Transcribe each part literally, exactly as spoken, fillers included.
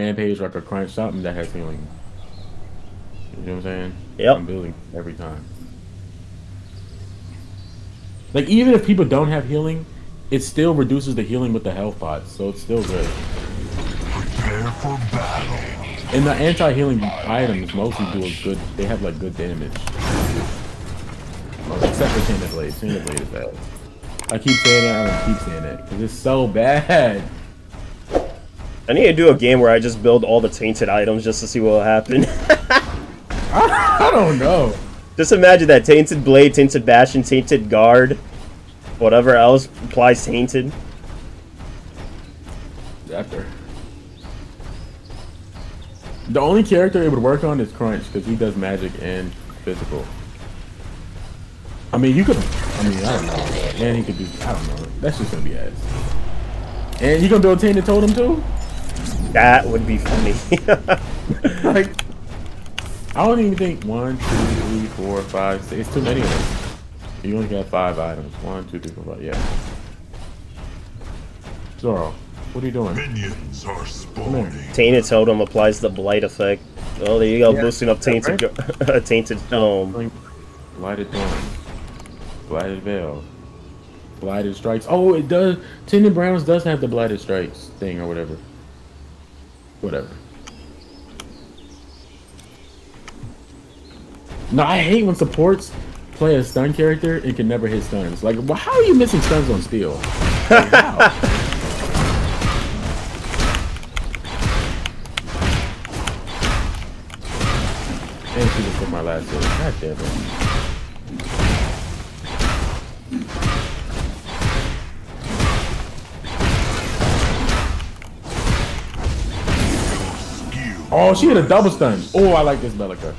Rampage, like a crunch, something that has healing. You know what I'm saying? Yep. I'm building every time. Like, even if people don't have healing, it still reduces the healing with the health pots, so it's still good. Prepare for battle. And the anti-healing items mostly do a good, they have like good damage. Except for Tender Blade. Tender Blade is bad. I keep saying that, I don't keep saying that, because it's so bad. I need to do a game where I just build all the tainted items just to see what will happen. I, I don't know. Just imagine that. Tainted Blade, Tainted Bastion, Tainted Guard, whatever else applies tainted. After. The only character it would work on is Crunch, because he does magic and physical. I mean, you could, I mean, I don't know. And he could do, I don't know. That's just going to be ass. And you going to build Tainted Totem too? That would be funny. Like, I don't even think one, two, three, four, five, six. It's too many of them. You only got five items. One, two, three, four, five. Yeah. Zoro, what are you doing? Minions are spawning. Tainted Totem applies the blight effect. Oh, there you go, yeah, boosting up Tainted, right? Tainted Dome. Blighted Dome. Blighted Veil. Blighted Strikes. Oh, it does. Tainted Browns does have the Blighted Strikes thing or whatever. Whatever. No, I hate when supports play a stun character and can never hit stuns. Like, well, how are you missing stuns on Steel? Like, how? And she just put my last hit. God damn it. Oh, she hit a double stun. Oh, I like this Belica.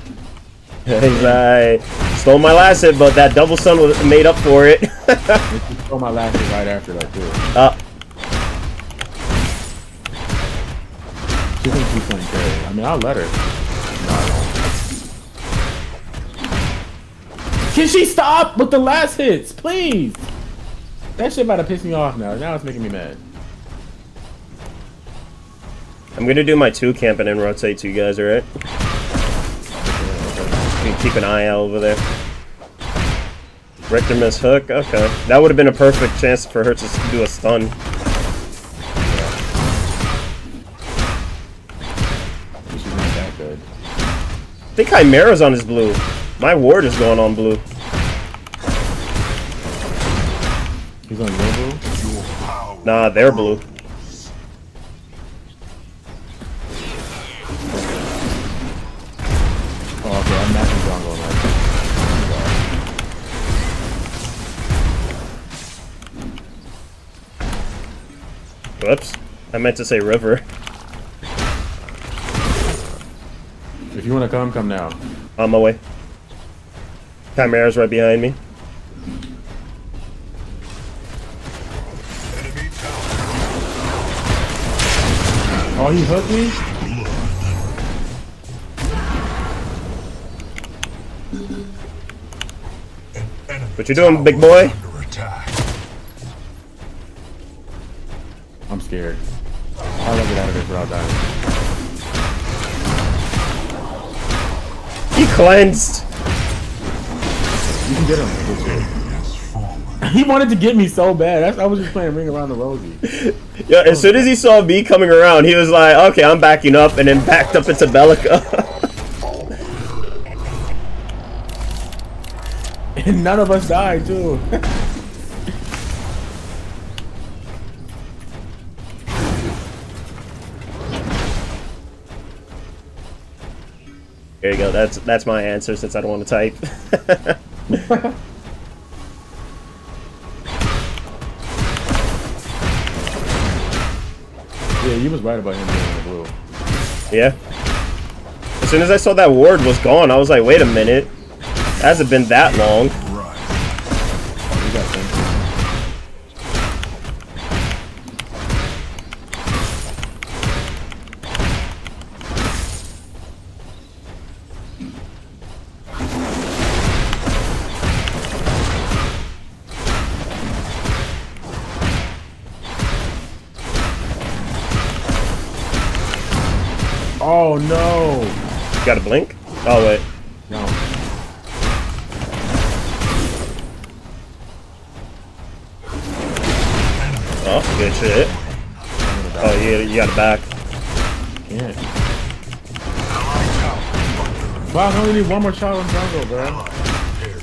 I stole my last hit, but that double stun was made up for it. I stole my last hit right after that too. Uh. She thinks she's playing crazy. I mean, I'll let her. No, can she stop with the last hits, please? That shit about to piss me off now. Now it's making me mad. I'm gonna do my two camp and then rotate to you guys, alright? Keep an eye out over there. Richter miss hook? Okay. That would have been a perfect chance for her to do a stun. She's not that good. I think Chimera's on his blue. My ward is going on blue. He's on your blue? Nah, they're blue. Whoops. I meant to say river. If you want to come, come now. On my way. Chimera's right behind me. Oh, he hooked me? What you doing, big boy? I'm scared. I'll get out of this without dying. He cleansed! You can get him. He wanted to get me so bad. I was just playing Ring Around the Rosie. Yeah, as soon as he saw me coming around, he was like, okay, I'm backing up, and then backed up into Belica. And none of us died, too. There you go. That's that's my answer since I don't want to type. Yeah, you was right about him being in the blue. Yeah. As soon as I saw that ward was gone, I was like, wait a minute. It hasn't been that long. Right. Oh, you got them. Oh no! You gotta blink? Oh wait. No. Oh, good shit. Oh yeah, you gotta back. Yeah. Wow, I only need one more shot on Drongo, bro.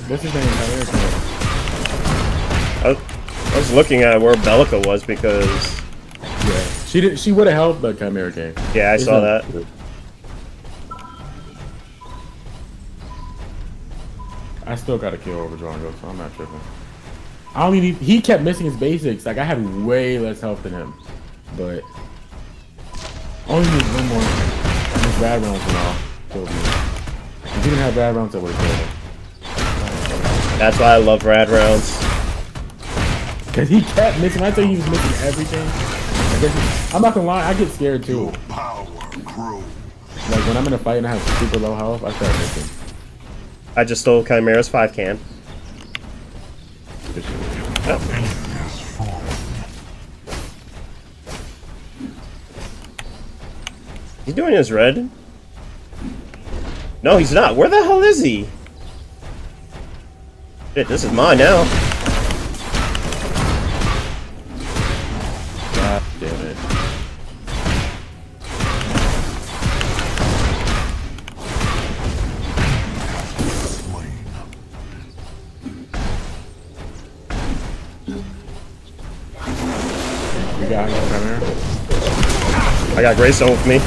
This is I, I was looking at where Belica was because. Yeah. She did. She would have helped, but Chimera came. Yeah, I it's saw that. Good. I still got a kill over Drongo, so I'm not tripping. I only need. He kept missing his basics. Like I had way less health than him, but. Only need one more. I missed bad rounds and all. Killed me. If you didn't have bad rounds, I would have killed him. That's why I love rad rounds. Cause he kept missing. I think he was missing everything. I guess I'm not gonna lie, I get scared too. Your power grew. Like when I'm in a fight and I have super low health, I start missing. I just stole Chimera's five can. Oh. He's doing his red. No, he's not. Where the hell is he? Shit, this is mine now. God damn it. You got him down there. I got Greystone with me.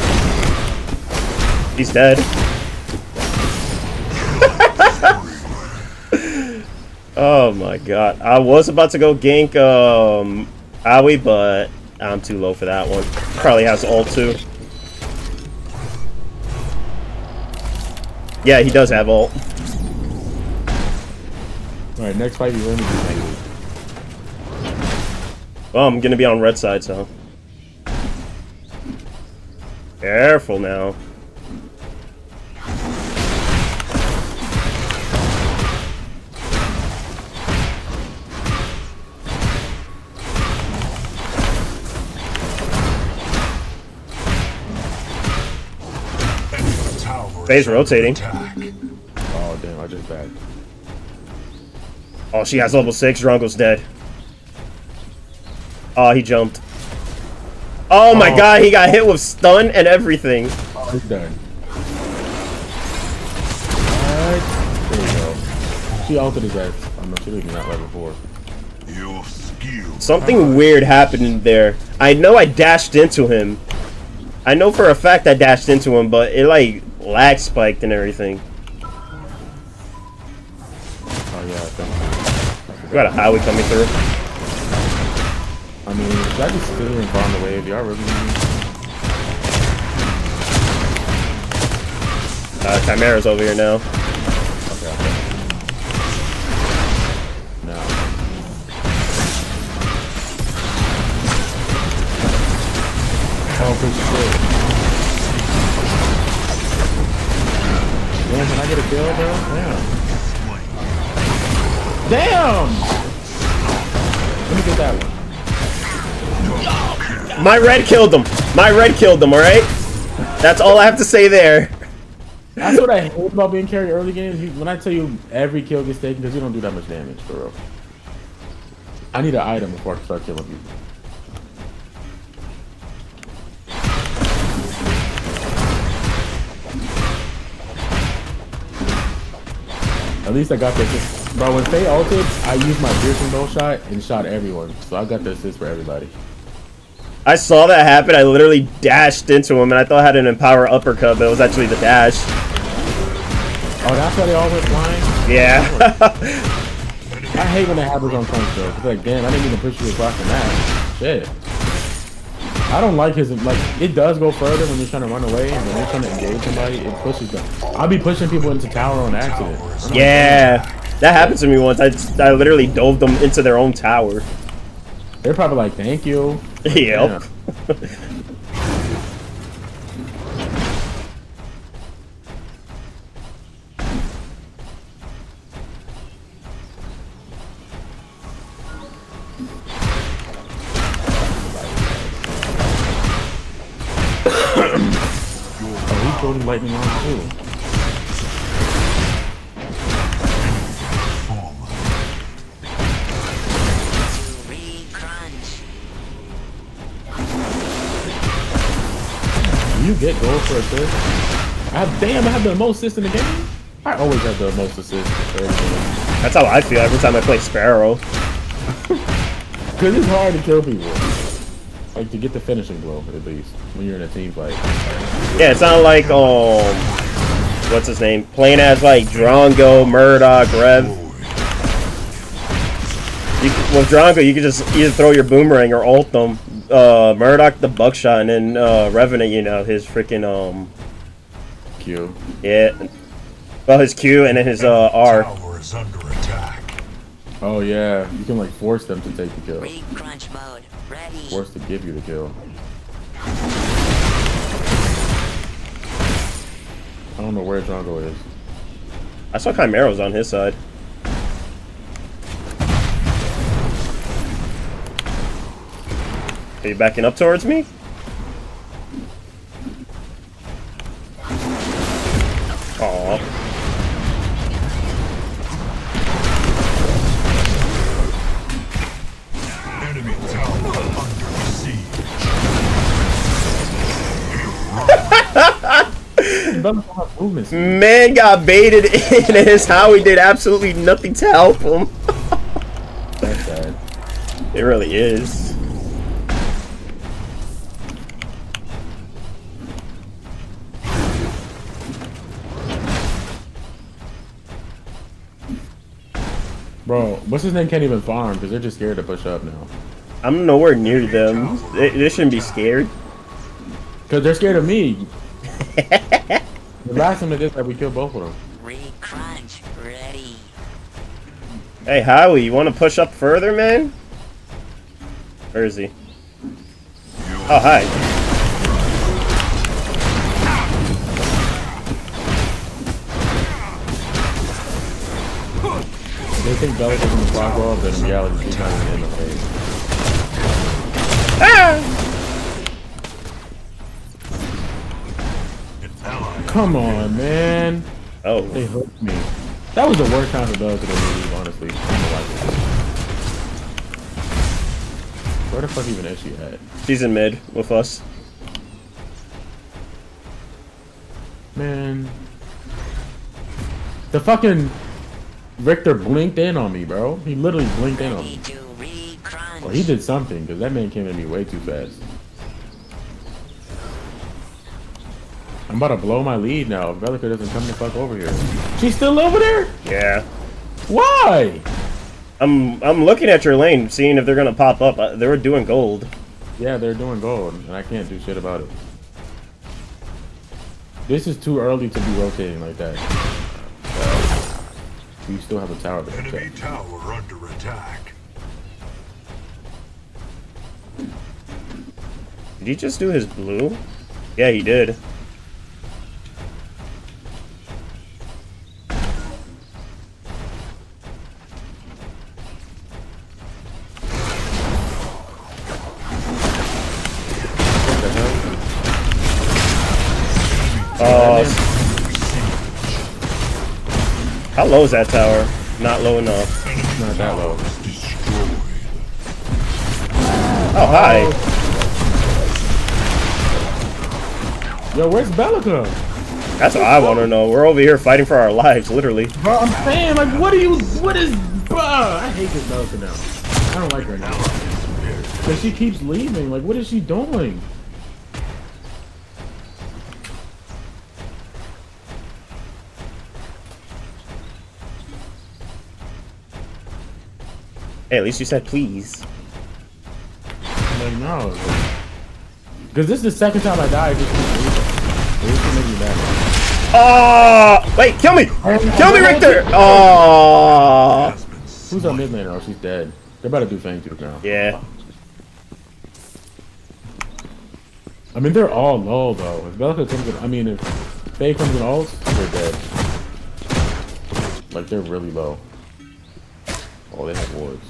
He's dead. Oh my god. I was about to go gank um Aoi, but I'm too low for that one. Probably has ult too. Yeah, he does have ult. Alright, next fight you win. Well, I'm gonna be on red side, so. Careful now. Faye's rotating. Oh damn, I just bagged. Oh, she has level six. Drongo's dead. Oh, he jumped. Oh my oh. god, he got hit with stun and everything. Oh, he's done. Alright. There you go. She ulted his ass. I'm not sure not level four. Your skill. Something weird happened in there. I know I dashed into him. I know for a fact I dashed into him, but it like lag spiked and everything. Oh yeah, I we got a Howie coming through. I mean, if I just sit here and bomb the wave, y'all really Uh, Chimera's over here now. Okay, okay. No. Oh, for sure. Damn, can I get a kill, bro? Damn. Damn! Let me get that one. Oh, my red killed him. My red killed him, alright? That's all I have to say there. That's what I hate about being carried early game. When I tell you every kill gets taken, because you don't do that much damage, for real. I need an item before I can start killing people. At least I got the assist. Bro, when Faye ulted, I used my piercing bow shot and shot everyone. So I got the assist for everybody. I saw that happen. I literally dashed into him and I thought I had an empower uppercut, but it was actually the dash. Oh, that's why they all went flying? Yeah. I hate when that happens on Crunch though. It's like, damn, I didn't even push you across the map. Shit. I don't like his, like, it does go further when you're trying to run away, and when you're trying to engage somebody, it pushes them. I'll be pushing people into tower on accident. Yeah, that happened to me once. I, I literally dove them into their own tower. They're probably like, thank you. Yep. golden lightning on too. Free Crunch. You get gold for assist. I damn, I have the most assists in the game. I always have the most assists. That's how I feel every time I play Sparrow. Cause it's hard to kill people. Like, to get the finishing blow, at least, when you're in a team fight. Yeah, it's not like, um, what's his name? Playing as, like, Drongo, Murdock, Rev. You, with Drongo, you can just either throw your boomerang or ult them. Uh, Murdock, the buckshot, and then uh, Revenant, you know, his freaking, um... Q. Yeah. Well, his Q and then his uh, R. Tower is under attack. Oh, yeah. You can, like, force them to take the kill. Crunch mode. Forced to give you the kill. I don't know where Drongo is. I saw Chimera's on his side. Are you backing up towards me? Aww. Man got baited in as Howie did absolutely nothing to help him. That's bad. It really is. Bro, what's his name can't even farm because they're just scared to push up now. I'm nowhere near them. They, they shouldn't be scared. Because they're scared of me. The last time I did that, we killed both of them. Re-crunch ready. Hey, Howie, you want to push up further, man? Where is he? Oh, hi. They think Belica's in the block wall, but in reality, she's not even in the face. Ah! Come on, man. Oh. They hooked me. That was the worst time to go to the league, honestly. Where the fuck even is she at? She's in mid with us. Man. The fucking Richter blinked in on me, bro. He literally blinked in on me. Well, he did something, because that man came at me way too fast. I'm about to blow my lead now. Belica doesn't come the fuck over here. She's still over there? Yeah. Why? I'm I'm looking at your lane, seeing if they're gonna pop up. I, they were doing gold. Yeah, they're doing gold, and I can't do shit about it. This is too early to be rotating like that. Uh, we still have a tower. Enemy tower under attack. Did he just do his blue? Yeah, he did. How low is that tower? Not low enough. Not that low. Oh, hi. Yo, where's Belica? That's what I want to know. We're over here fighting for our lives, literally. Bro, I'm saying, like, what are you, what is, bruh? I hate this Belica now. I don't like her now. But she keeps leaving. Like, what is she doing? Hey, at least you said please. Like, no. Because this is the second time I died. Oh, wait, kill me! Kill me, Richter! Oh. Who's our mid laner? Oh, she's dead. They're about to do things to the ground. Yeah. I mean, they're all low, though. If Belica comes in, I mean, if Faye comes in ult, they're dead. Like, they're really low. Oh, they have wards.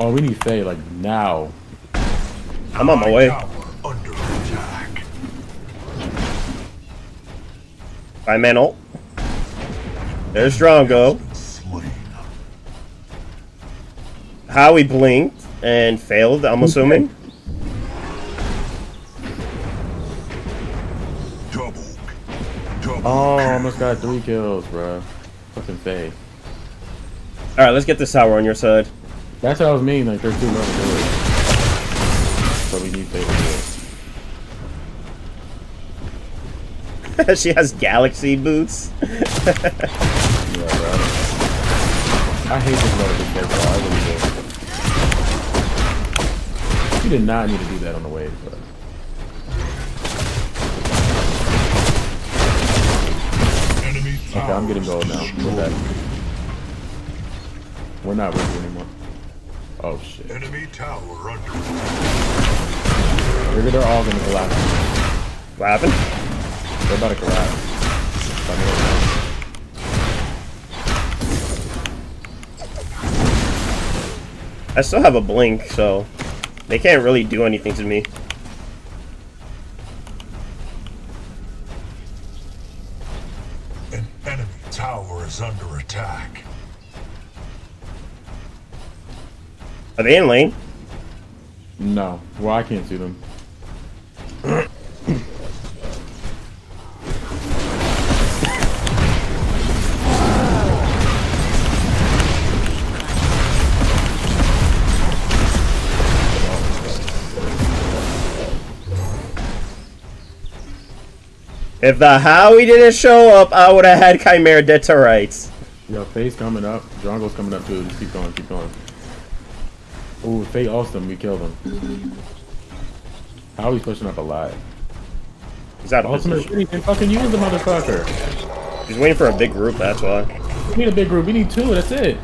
Oh, we need Faye, like, now. I'm on my way. I man ult. There's Drongo. Howie blinked and failed, I'm assuming. Double. Double. Oh, I almost got three kills, bro. Fucking Faye. Alright, let's get this tower on your side. That's how I was mean, like, there's two more to do it. So we need Faye to do it. She has galaxy boots. Yeah, bro. I hate this level of character, I really do. You did not need to do that on the wave, but... Okay, I'm getting gold now. We're back. We're not with you anymore. Oh, shit. Enemy tower under. They're all gonna collapse. What happened? They're about to collapse. I still have a blink, so they can't really do anything to me. An enemy tower is under attack. Are they in lane? No. Well, I can't see them. If the Howie didn't show up, I would have had Chimera dead to rights. Yo, Faye's coming up. Drongo's coming up too. Just keep going, keep going. Ooh, Faye awesome. We killed him. Howie's pushing up a lot. He's out of ultimate position. Ultimate fucking use the motherfucker. He's waiting for a big group, that's why. We need a big group. We need two, that's it.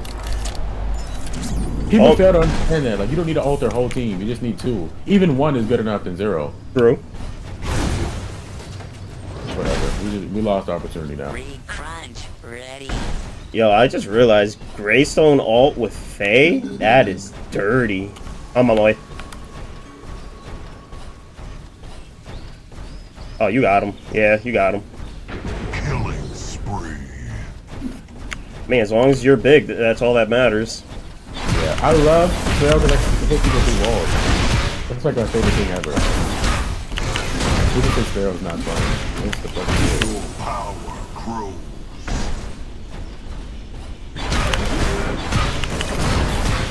People fail to understand that. Like, you don't need to ult their whole team. You just need two. Even one is good enough than zero. True. Whatever. We, just, we lost opportunity now. Crunch, ready. Yo, I just realized Greystone ult with Faye? That is dirty. I'm Aoi. Oh, you got him. Yeah, you got him. Killing spree. Man, as long as you're big, that's all that matters. Yeah, I love trails and I can hit people through walls. That's like my favorite thing ever. Even if this barrel's not fun, it's the fucking deal. Power grows.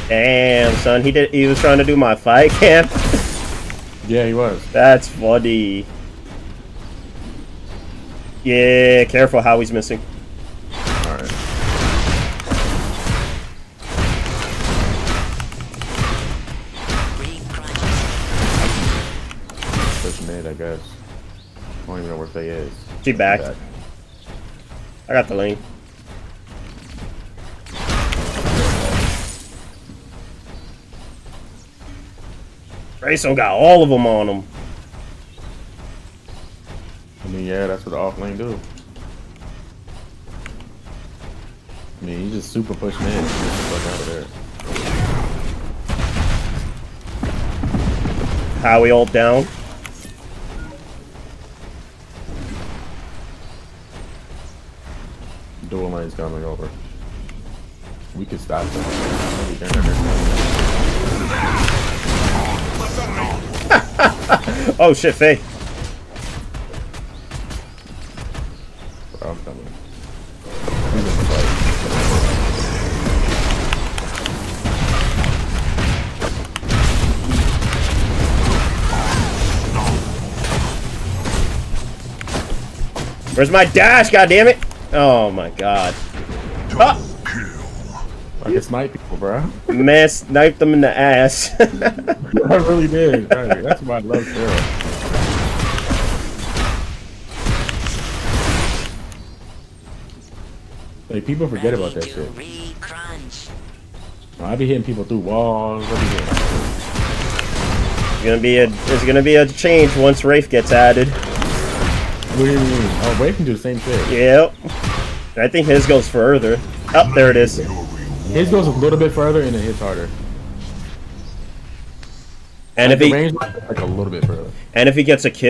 Damn, son, he did. He was trying to do my fight camp. Yeah, he was. That's funny. Yeah, careful how he's missing. All right. I guess. I don't even know where Faye is. She back. back. I got the lane. Rayson got all of them on him. I mean, yeah, that's what the off lane do. I mean, he's just super pushing in. Get the fuck out of there. Howie ult down. Dual lane's coming over. We could stop them. Oh shit, Faye. Bro, I'm coming. He's in the fight. Where's my dash, goddammit? Oh my god. Ah! I can snipe people, bro. Man, sniped them in the ass. I really did. Right? That's why I love Sparrow. Like, people forget about that shit. I be hitting people through walls. What are you doing? Gonna be a, there's gonna be a change once Wraith gets added. What do you mean? Oh, Wraith can do the same thing. Yep. I think his goes further. Oh, there it is. His goes a little bit further and it hits harder. And like if he range, like a little bit further. And if he gets a kill.